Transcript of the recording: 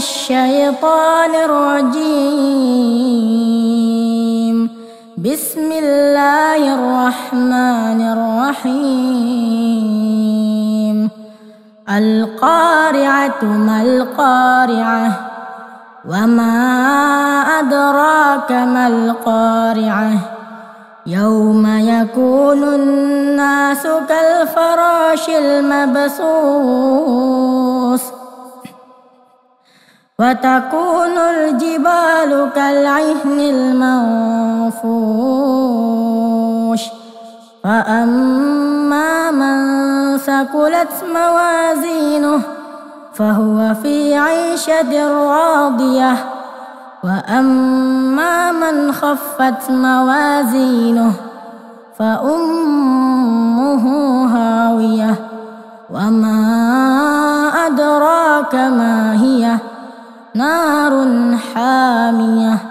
الشيطان الرجيم. بسم الله الرحمن الرحيم. القارعة ما القارعة وما أدراك ما القارعة. يوم يكون الناس كالفراش المبثوث وتكون الجبال كالعهن المنفوش. فأما من ثقلت موازينه فهو في عيشة راضية، وأما من خفت موازينه فأمه هاوية. وما أدراك ما هي، نار حامية.